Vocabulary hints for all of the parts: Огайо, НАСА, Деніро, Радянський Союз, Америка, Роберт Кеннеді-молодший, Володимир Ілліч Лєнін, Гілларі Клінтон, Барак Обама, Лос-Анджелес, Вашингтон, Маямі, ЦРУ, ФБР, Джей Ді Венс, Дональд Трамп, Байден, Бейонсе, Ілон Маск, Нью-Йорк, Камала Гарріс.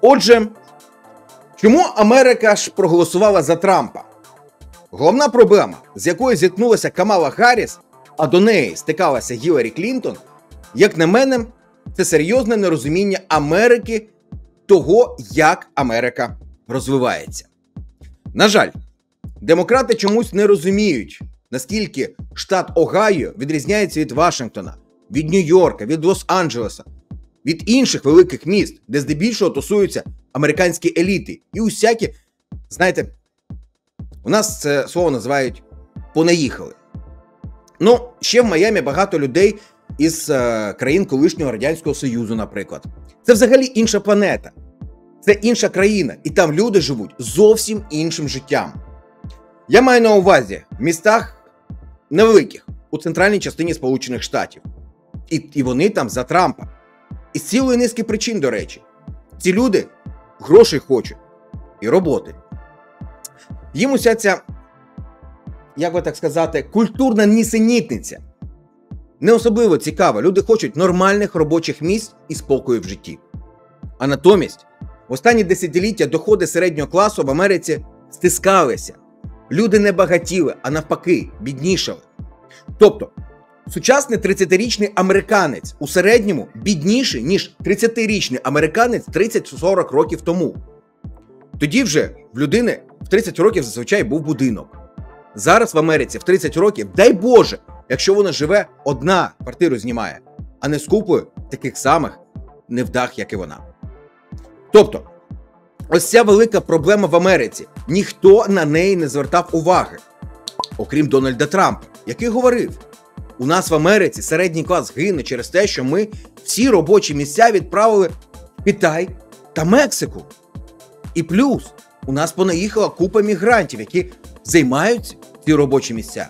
Отже, чому Америка ж проголосувала за Трампа? Головна проблема, з якою зіткнулася Камала Гарріс, а до неї стикалася Гілларі Клінтон, як на мене, це серйозне нерозуміння Америки, того, як Америка розвивається. На жаль, демократи чомусь не розуміють, наскільки штат Огайо відрізняється від Вашингтона, від Нью-Йорка, від Лос-Анджелеса, від інших великих міст, де здебільшого тусуються американські еліти. І усякі, знаєте, у нас це слово називають «понаїхали». Ну, ще в Маямі багато людей із країн колишнього Радянського Союзу, наприклад. Це взагалі інша планета, це інша країна, і там люди живуть зовсім іншим життям. Я маю на увазі в містах невеликих, у центральній частині Сполучених Штатів. І вони там за Трампа. І з цілої низки причин, до речі. Ці люди грошей хочуть. І роботи. Їм уся ця, як би так сказати, культурна нісенітниця не особливо цікава. Люди хочуть нормальних робочих місць і спокою в житті. А натомість, в останні десятиліття доходи середнього класу в Америці стискалися. Люди не багатіли, а навпаки, біднішали. Тобто, сучасний 30-річний американець у середньому бідніший, ніж 30-річний американець 30-40 років тому. Тоді вже в людини в 30 років зазвичай був будинок. Зараз в Америці в 30 років, дай Боже, якщо вона живе, одна квартиру знімає, а не з купою таких самих невдах, як і вона. Тобто, ось ця велика проблема в Америці. Ніхто на неї не звертав уваги. Окрім Дональда Трампа, який говорив, у нас в Америці середній клас гине через те, що ми всі робочі місця відправили в Китай та Мексику. І плюс, у нас понаїхала купа мігрантів, які займають ці робочі місця.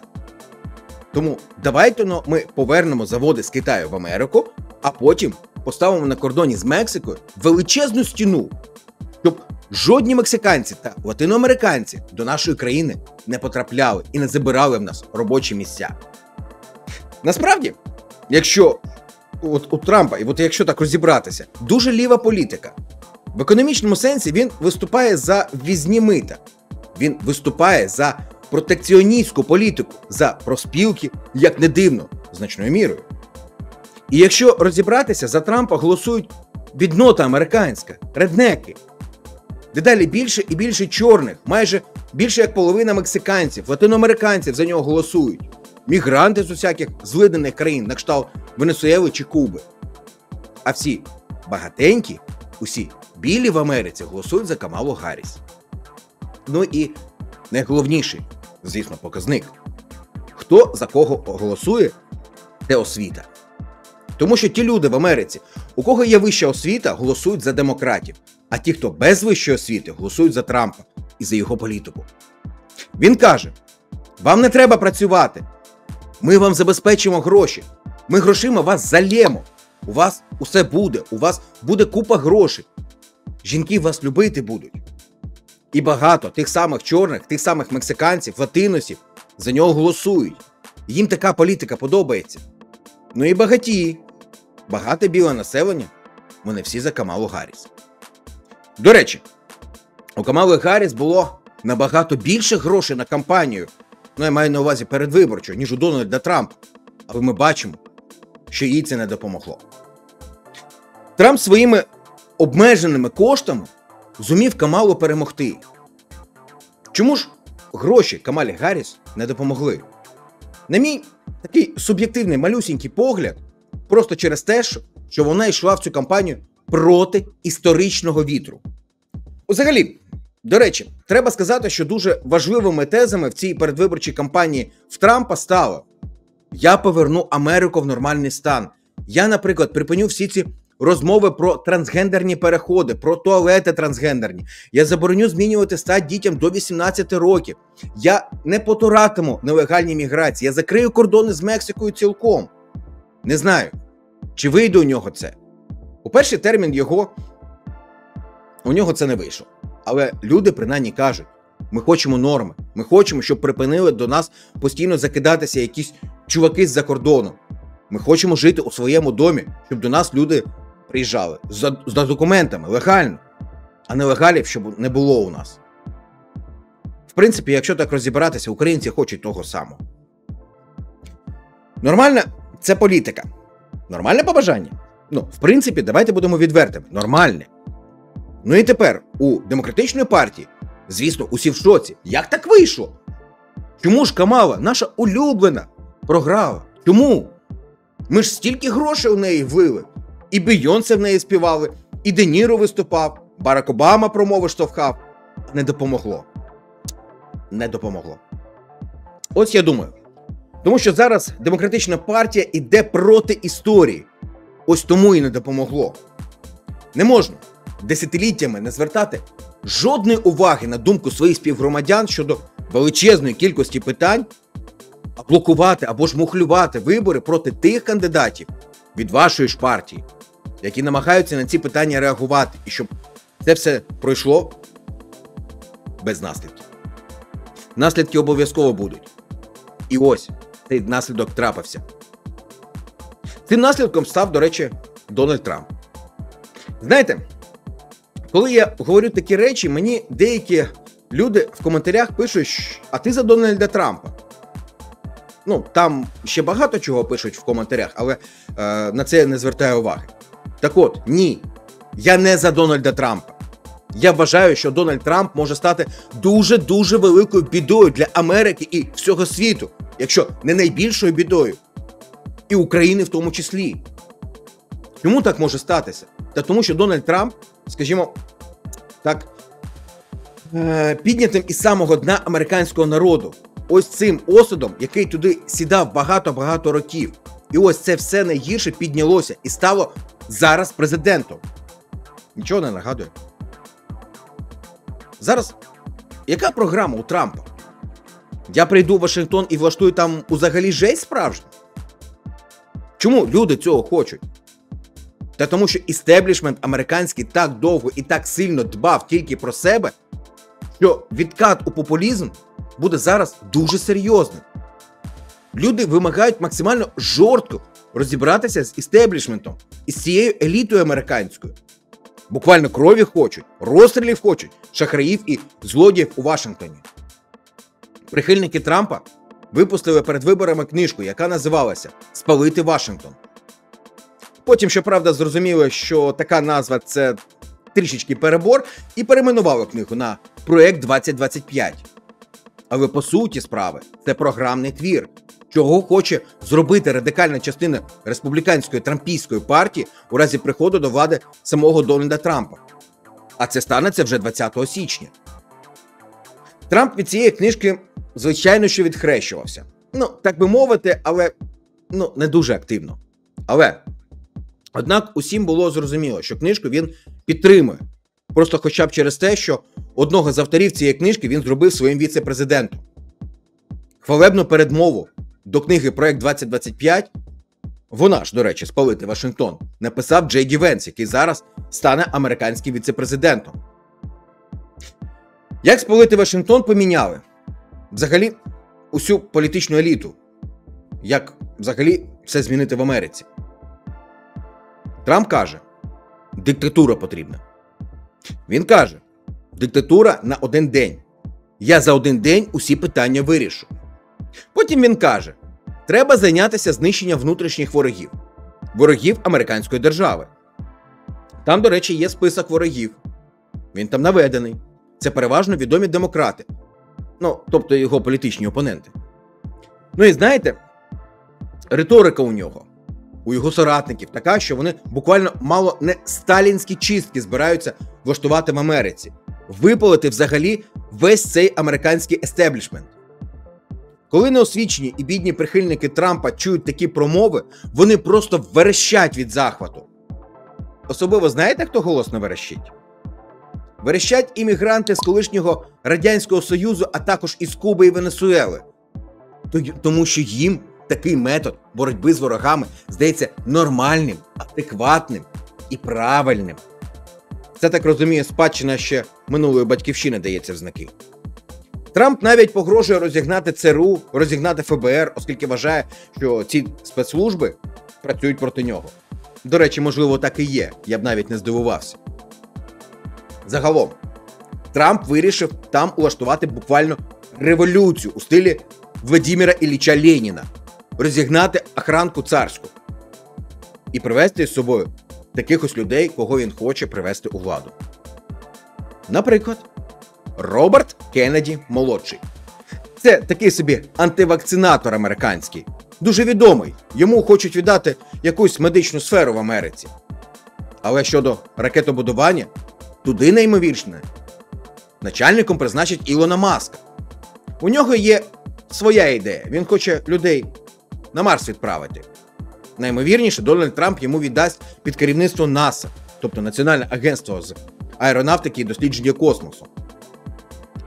Тому давайте ми повернемо заводи з Китаю в Америку, а потім поставимо на кордоні з Мексикою величезну стіну, щоб жодні мексиканці та латиноамериканці до нашої країни не потрапляли і не забирали в нас робочі місця. Насправді, якщо у Трампа, і якщо так розібратися, дуже ліва політика. В економічному сенсі він виступає за ввізні мита. Він виступає за протекціоністську політику, за профспілки, як не дивно, значною мірою. І якщо розібратися, за Трампа голосують біднота американська, реднеки. Дедалі більше і більше чорних, майже більше як половина мексиканців, латиноамериканців за нього голосують. Мігранти з усяких злиднених країн на кшталт Венесуели чи Куби. А всі багатенькі, усі білі в Америці голосують за Камалу Гарріс. Ну і найголовніший, звісно, показник. Хто за кого голосує – це освіта. Тому що ті люди в Америці, у кого є вища освіта, голосують за демократів. А ті, хто без вищої освіти, голосують за Трампа і за його політику. Він каже, вам не треба працювати. Ми вам забезпечимо гроші. Ми грошима вас залємо. У вас усе буде. У вас буде купа грошей. Жінки вас любити будуть. І багато тих самих чорних, тих самих мексиканців, латиносів за нього голосують. Їм така політика подобається. Ну і багатії. Багате біле населення. Вони всі за Камалу Гарріс. До речі, у Камали Гарріс було набагато більше грошей на кампанію, я маю на увазі передвиборчу, ніж у Дональда Трампа. Але ми бачимо, що їй це не допомогло. Трамп своїми обмеженими коштами зумів Камалу перемогти. Чому ж гроші Камалі Гарріс не допомогли? На мій такий суб'єктивний малюсінький погляд, просто через те, що вона йшла в цю кампанію проти історичного вітру. Взагалі, до речі, треба сказати, що дуже важливими тезами в цій передвиборчій кампанії в Трампа стало «Я поверну Америку в нормальний стан». Я, наприклад, припиню всі ці розмови про трансгендерні переходи, про туалети трансгендерні. Я забороню змінювати стать дітям до 18 років. Я не потуратиму нелегальні міграції. Я закрию кордони з Мексикою цілком. Не знаю, чи вийде у нього це. У перший термін у нього це не вийшло. Але люди принаймні кажуть, ми хочемо норми, ми хочемо, щоб припинили до нас постійно закидатися якісь чуваки з-за кордону. Ми хочемо жити у своєму домі, щоб до нас люди приїжджали. З документами, легально. а нелегалів, щоб не було у нас. В принципі, якщо так розібратися, українці хочуть того самого. Нормально – це політика. Нормальне побажання? Ну, в принципі, давайте будемо відвертими. Нормальне. Ну і тепер у Демократичної партії, звісно, усі в шоці. Як так вийшло? Чому ж Камала, наша улюблена, програла? Чому? Ми ж стільки грошей у неї влили. І Бейонсе в неї співали, і Деніро виступав, Барак Обама промови штовхав. Не допомогло. Не допомогло. Ось я думаю. Тому що зараз Демократична партія іде проти історії. Ось тому і не допомогло. Не можна десятиліттями не звертати жодної уваги на думку своїх співгромадян щодо величезної кількості питань, а блокувати або ж мухлювати вибори проти тих кандидатів від вашої ж партії, які намагаються на ці питання реагувати, і щоб це все пройшло без наслідків. Наслідки обов'язково будуть. І ось цей наслідок трапився. Тим наслідком став, до речі, Дональд Трамп. Знаєте, коли я говорю такі речі, мені деякі люди в коментарях пишуть, а ти за Дональда Трампа. Ну, там ще багато чого пишуть в коментарях, але на це я не звертаю уваги. Так от, ні, я не за Дональда Трампа. Я вважаю, що Дональд Трамп може стати дуже-дуже великою бідою для Америки і всього світу, якщо не найбільшою бідою. І України в тому числі. Чому так може статися? Та тому, що Дональд Трамп, скажімо так, піднятим із самого дна американського народу. Ось цим осудом, який туди сідав багато-багато років. І ось це все найгірше піднялося і стало зараз президентом. Нічого не нагадує. Зараз, яка програма у Трампа? Я прийду в Вашингтон і влаштую там взагалі жесть справжню? Чому люди цього хочуть? Та тому, що істеблішмент американський так довго і так сильно дбав тільки про себе, що відкат у популізм буде зараз дуже серйозним. Люди вимагають максимально жорстко розібратися з істеблішментом, із цією елітою американською. Буквально крові хочуть, розстрілів хочуть, шахраїв і злодіїв у Вашингтоні. Прихильники Трампа випустили перед виборами книжку, яка називалася «Спалити Вашингтон». Потім, щоправда, зрозуміли, що така назва – це трішечки перебор, і перейменували книгу на «Проект 2025». Але по суті справи – це програмний твір, чого хоче зробити радикальна частина республіканської трампійської партії у разі приходу до влади самого Дональда Трампа. А це станеться вже 20 січня. Трамп від цієї книжки, звичайно, що відхрещувався. Ну, так би мовити, але не дуже активно. Але, однак, усім було зрозуміло, що книжку він підтримує. Просто хоча б через те, що одного з авторів цієї книжки він зробив своїм віце-президентом. Хвалебну передмову до книги «Проект 2025», вона ж, до речі, «Спалити Вашингтон», написав Джей Ді Венс, який зараз стане американським віце-президентом. Як «Спалити Вашингтон» поміняли? Взагалі, усю політичну еліту. Як взагалі все змінити в Америці? Трамп каже, диктатура потрібна. Він каже, диктатура на один день. Я за один день усі питання вирішу. Потім він каже, треба зайнятися знищенням внутрішніх ворогів. Ворогів американської держави. Там, до речі, є список ворогів. Він там наведений. Це переважно відомі демократи. Ну, тобто його політичні опоненти. Ну і знаєте, риторика у нього, у його соратників така, що вони буквально мало не сталінські чистки збираються влаштувати в Америці. Випалити взагалі весь цей американський естеблішмент. Коли неосвічені і бідні прихильники Трампа чують такі промови, вони просто верещать від захвату. Особливо знаєте, хто голосно верещить? Верещать іммігранти з колишнього Радянського Союзу, а також із Куби і Венесуели. Тому що їм такий метод боротьби з ворогами здається нормальним, адекватним і правильним. Це, так розумію, спадщина ще минулої батьківщини дається в знаки. Трамп навіть погрожує розігнати ЦРУ, розігнати ФБР, оскільки вважає, що ці спецслужби працюють проти нього. До речі, можливо, так і є, я б навіть не здивувався. Загалом, Трамп вирішив там улаштувати буквально революцію у стилі Володимира Ілліча Лєніна, розігнати охранку царську і привезти з собою таких ось людей, кого він хоче привести у владу. Наприклад, Роберт Кеннеді-молодший. Це такий собі антивакцинатор американський. Дуже відомий. Йому хочуть віддати якусь медичну сферу в Америці. Але щодо ракетобудування, туди неймовірне. Начальником призначить Ілона Маска. У нього є своя ідея. Він хоче людей на Марс відправити. Наймовірніше, Дональд Трамп йому віддасть під керівництво НАСА, тобто Національне агентство з аеронавтики і дослідження космосу.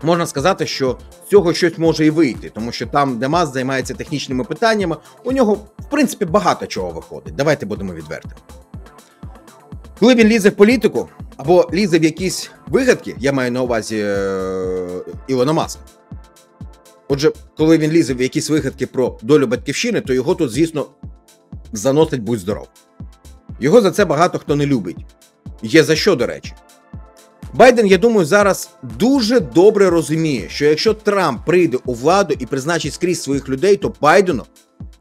Можна сказати, що з цього щось може і вийти, тому що там, де Маск займається технічними питаннями, у нього, в принципі, багато чого виходить. Давайте будемо відвертими. Коли він лізе в політику, або лізе в якісь вигадки, я маю на увазі Ілона Маска. Отже, коли він лізе в якісь вигадки про долю батьківщини, то його тут, звісно, заносить будь-здоров. Його за це багато хто не любить. Є за що, до речі. Байден, я думаю, зараз дуже добре розуміє, що якщо Трамп прийде у владу і призначить скрізь своїх людей, то Байдену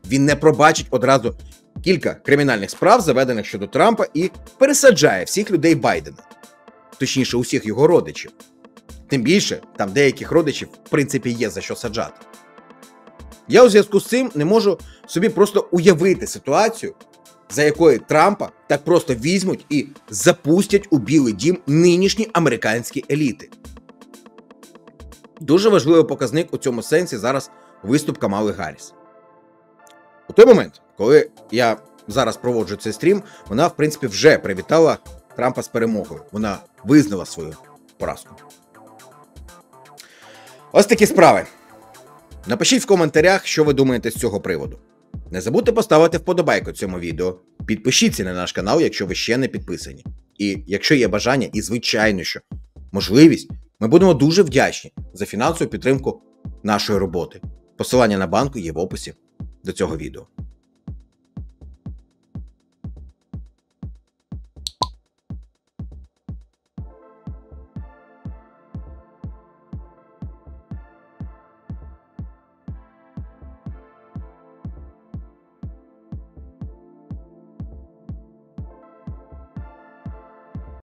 він не пробачить одразу кілька кримінальних справ, заведених щодо Трампа, і пересаджає всіх людей Байдена. Точніше, усіх його родичів. Тим більше, там деяких родичів, в принципі, є за що саджати. Я у зв'язку з цим не можу собі просто уявити ситуацію, за якої Трампа так просто візьмуть і запустять у Білий дім нинішні американські еліти. Дуже важливий показник у цьому сенсі зараз виступ Камали Гарріс. У той момент, коли я зараз проводжу цей стрім, вона, в принципі, вже привітала Трампа з перемогою. Вона визнала свою поразку. Ось такі справи. Напишіть в коментарях, що ви думаєте з цього приводу. Не забудьте поставити вподобайку цьому відео, підпишіться на наш канал, якщо ви ще не підписані. І якщо є бажання і, звичайно, що можливість, ми будемо дуже вдячні за фінансову підтримку нашої роботи. Посилання на банку є в описі до цього відео.